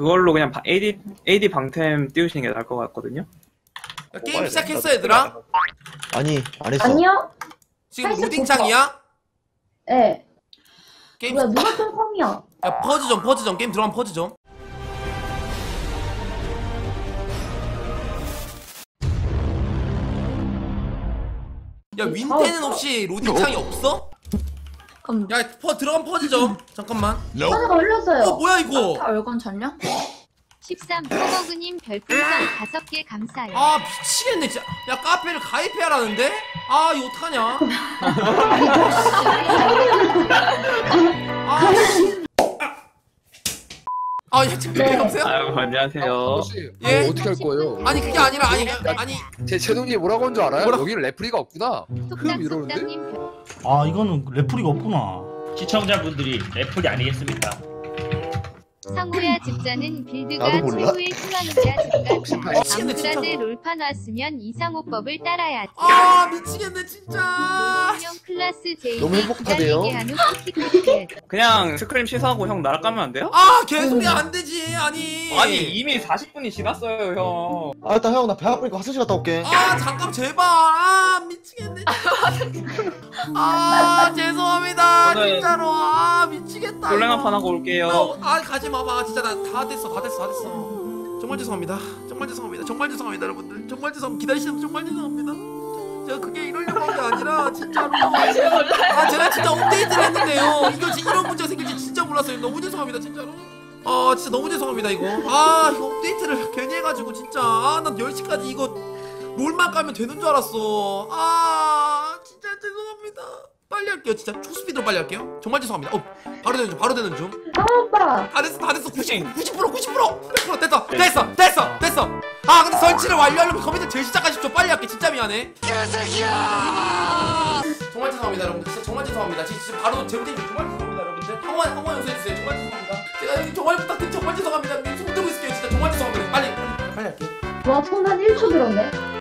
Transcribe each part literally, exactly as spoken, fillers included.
그걸로 그냥 에이디, 에이디 방템 띄우시는 게 나을 것 같거든요. 야, 게임 시작했어 얘들아? 아니 안 했어. 아니요? 지금 무딩창이야? 예. 네. 게임 뭐야 누가 뜬 펑이야. 야 퍼즈 좀 퍼즈 좀 게임 들어가면 퍼즈 좀. 야 윈텐은 혹시 로딩창이 없어? 야 퍼 들어간 퍼즈 좀. 잠깐만. 퍼즈가 흘렸어요. 어 뭐야 이거? 아, 얼건 전령? 십삼 포버그님 별풍선 다섯 개 감사해요. 아 미치겠네 진짜. 야 카페를 가입해야라는데? 아 이거 어떡하냐? 아 씨. 아, 예, 채동님 없어요? 아유, 안녕하세요. 아, 예? 어떻게 할 거예요? 아니 그게 아니라 아니 아니 제 채동님 뭐라고 한 줄 알아요? 뭐라... 여기는 레프리가 없구나. 흠 이러는데? 아 이거는 레프리가 없구나. 시청자분들이 레프리 아니겠습니까? 성우야 집자는 빌드가 최후의 수완자 집값. 아무라데 롤판 왔으면 이상호법을 따라야지. 아 미치겠네 진짜. 클라스 제이 너무 행복하대요. 그냥 스크림 취소하고 형 날아가면 안 돼요? 아 개소리야 안 되지. 아니 아니 이미 사십 분이 지났어요 형. 아 일단 형 나 배 아프니까 화장실 갔다 올게. 아 잠깐 제발. 아 미치겠네. 아 죄송합니다 진짜로. 아 미치겠다. 돌랭아판 하고 올게요. 아 가지 마. 봐 진짜 나 다 됐어 다 됐어 다 됐어. 정말 죄송합니다 정말 죄송합니다 정말 죄송합니다 여러분들 정말 죄송합니다. 기다리시면 정말 죄송합니다. 제가 그게 이러려고 한 게 아니라 진짜로. 아 제가 진짜 업데이트를 했는데요 이거 진짜 이런 문제가 생길지 진짜 몰랐어요. 너무 죄송합니다 진짜로. 아 진짜 너무 죄송합니다 이거. 아 이거 업데이트를 괜히 해가지고 진짜. 아 난 열 시까지 이거 롤만 까면 되는 줄 알았어. 아 진짜 죄송합니다. 빨리 할게요 진짜. 초스피드로 빨리 할게요. 정말 죄송합니다. 어 바로 되는 중 바로 되는 중. 아 오빠 다 됐어 다 됐어. 구십 퍼센트 구십 퍼센트 구십 퍼센트 백 퍼센트 됐어 됐어 됐어 됐어. 아 근데 설치를 완료하려면 컴퓨터 재시작하십시오. 빨리 할게 진짜 미안해 개새끼야. 정말 죄송합니다 여러분들 진짜 정말 죄송합니다. 진짜 바로 제보된 게 정말 죄송합니다 여러분들. 항원 항원 용서해주세요. 정말 죄송합니다. 제가 여기 정말 부탁드린 정말 죄송합니다. 손 들고 있을게요 진짜 정말 죄송합니다. 빨리 빨리, 빨리 할게요. 와 통단 일 초 들었네.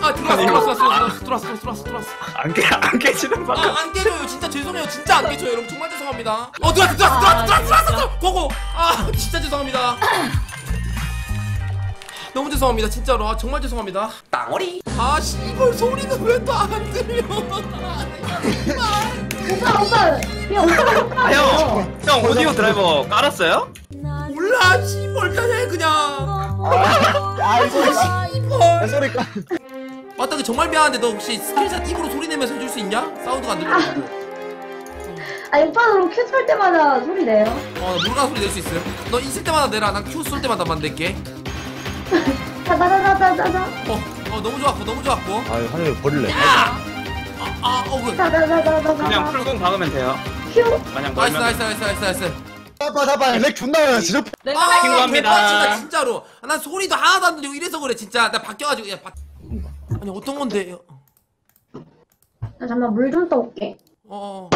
아 들어왔어 들어왔어 들어왔어 들어왔어 들어왔어. 안 깨 안 깨지는 거. 아 안 깨져요 진짜 죄송해요 진짜 안 깨져요 여러분 정말 죄송합니다. 어 들어왔어 들어왔어 들어왔어 들어왔어 고고. 아 진짜 죄송합니다. 너무 죄송합니다 진짜로. 아 정말 죄송합니다. 땅어리. 아 이걸 소리는 왜 또 안 들려? 오빠 오빠 야 오빠 형 형 오디오 드라이버 깔았어요? 몰라 씨발 그냥 그냥. 아이고 씨발 소리가. 맞다 정말 미안한데 너 혹시 스킬샷 입으로 소리 내면서 해줄 수 있냐? 사운드가 안 들리고. 아 오빠는 큐 쏠 때마다 소리 내요? 어 누가 소리 낼 수 있어요? 너 있을 때마다 내라. 난 큐 쏠 때마다 만들게. 다다다다다다. 어, 어 너무 좋았고 너무 좋았고. 아유 하늘 버릴래. 아어 그래. 다다다다다. 그냥 풀공 박으면 돼요. 큐. 마냥 나이스 나이스 나이스 나이스 나이스. 나빠 나빠 렉 존나 많아 진짜. 아 신고합니다. 진짜로. 난 소리도 하나도 안 들리고 이래서 그래 진짜. 나 바뀌어가지고 야 바. 아니 어떤 건데? 나 잠깐 물 좀 떠올게. 어.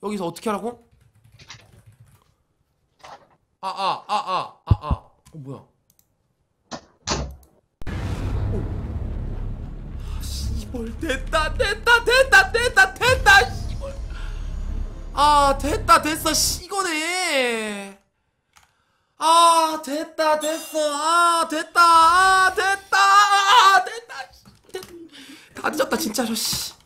여기서 어떻게 하라고? 아 아 아 아 아 아. 어 뭐야? 오. 씨발 됐다 됐다 됐다 됐다 됐다 씨발. 아 됐다 됐어 이거네. 아 됐다 됐어. 아 됐다 아 됐다. 다 늦었다 진짜로 씨.